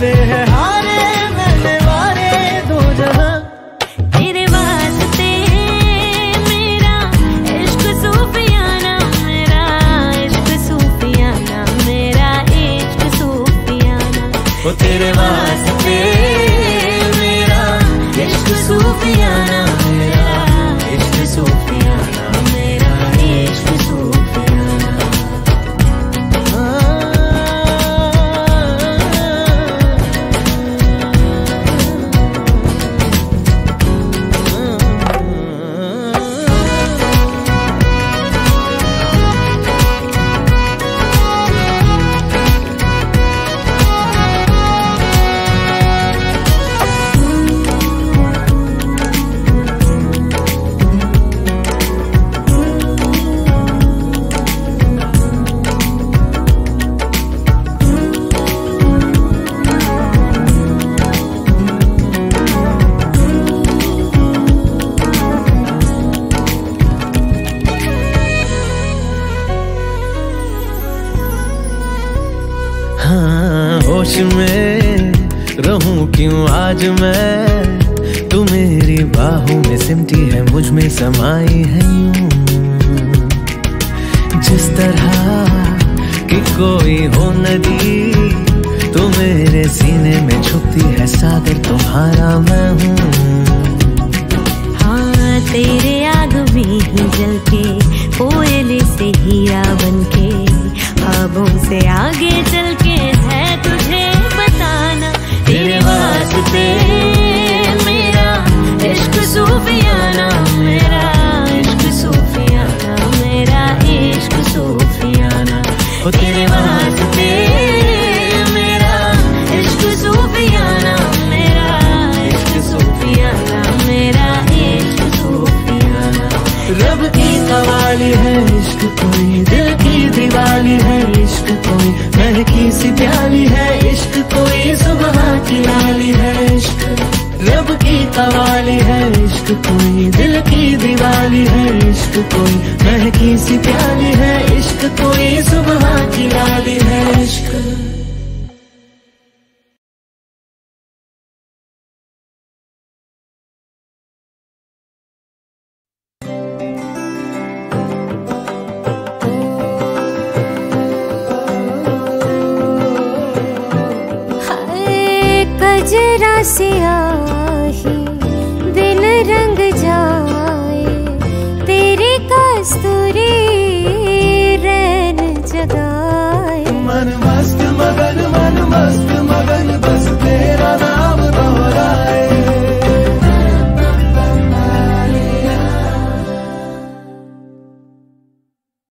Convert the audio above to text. पे है हारे मैंने वारे दो जहां। तेरे वास्ते मेरा इश्क सूफियाना, मेरा इश्क सूफियाना, मेरा इश्क सूफियाना, वो तेरे वास्ते मेरा इश्क सूफियाना, मेरा इश्क सूफियाना, मेरा इश्क सूफियाना। हाँ होश में रहूं क्यों आज मैं, तू मेरी बाहों में सिमटी है, मुझ में समाई है यूं, जिस तरह कि कोई हो नदी, तू मेरे सीने में छुपती है, सागर तुम्हारा मैं हूँ। हाँ तेरे आग में ही जल के, कोयले से हीरा बन के, ख्वाबों से आगे चल के है तुझे बताना, तेरे वास्ते मेरा इश्क सूफियाना, मेरा इश्क सूफियाना, मेरा इश्क सूफियाना, ओ तेरे वास्ते मेरा इश्क सूफियाना, मेरा इश्क सूफियाना, मेरा इश्क सूफियाना। रब की कवाली है इश्क कोई, दिल की दीवाली है इश्क कोई, महकी सी प्याली है इश्क कोई, सुबह की लाली है इश्क। रब की कवाली है इश्क कोई, दिल की दीवाली है इश्क कोई, महकी सी प्याली है इश्क कोई, सुबह की लाली है इश्क। सिया